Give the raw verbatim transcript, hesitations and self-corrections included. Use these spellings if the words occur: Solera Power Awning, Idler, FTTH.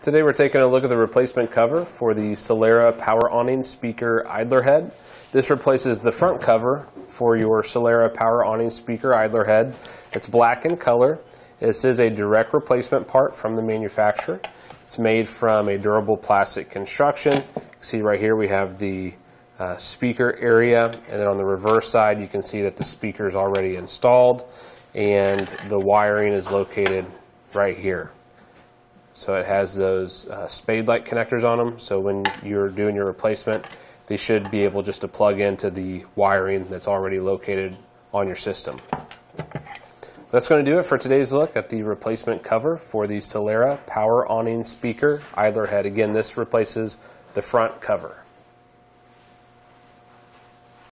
Today we're taking a look at the replacement cover for the Solera Power Awning Speaker Idler Head. This replaces the front cover for your Solera Power Awning Speaker Idler Head. It's black in color. This is a direct replacement part from the manufacturer. It's made from a durable plastic construction. You can see right here we have the uh, speaker area, and then on the reverse side you can see that the speaker is already installed and the wiring is located right here. So it has those uh, spade-like connectors on them, so when you're doing your replacement, they should be able just to plug into the wiring that's already located on your system. That's going to do it for today's look at the replacement cover for the Solera Power Awning Speaker Idler Head. Again, this replaces the front cover.